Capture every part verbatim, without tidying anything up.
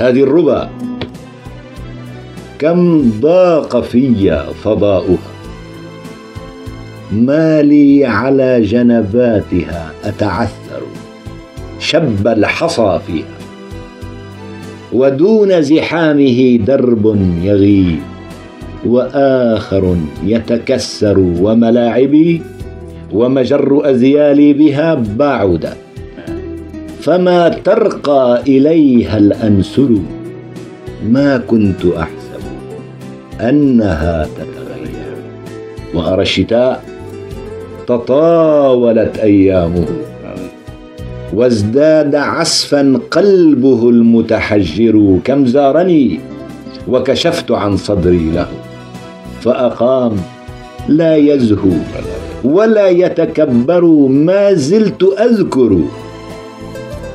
هذه الربا. كم ضاق في فضاؤها، ما لي على جنباتها أتعثر، شب الحصى فيها ودون زحامه درب يغيب وآخر يتكسر، وملاعبي ومجر أذيالي بها بعد، فما ترقى إليها الأنسل، ما كنت أحسب أنها تتغير. وأرى الشتاء تطاولت أيامه وازداد عسفا قلبه المتحجر، كم زارني وكشفت عن صدري له، فأقام لا يزهو ولا يتكبر، ما زلت أذكر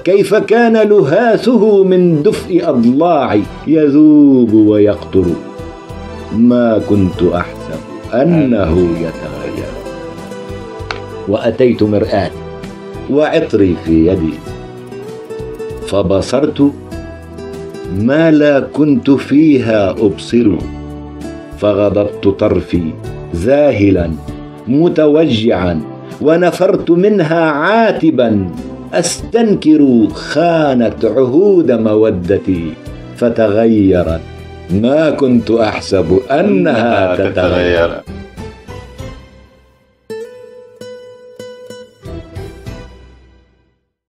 كيف كان لهاثه من دفء أضلاعي يذوب ويقطر، ما كنت أحسب أنه يتغير. وأتيت مرآتي وعطري في يدي، فبصرت ما لا كنت فيها أبصر، فغضبت طرفي ذاهلا متوجعا، ونفرت منها عاتبا أستنكر، خانت عهود مودتي فتغيرت، ما كنت أحسب أنها تتغير.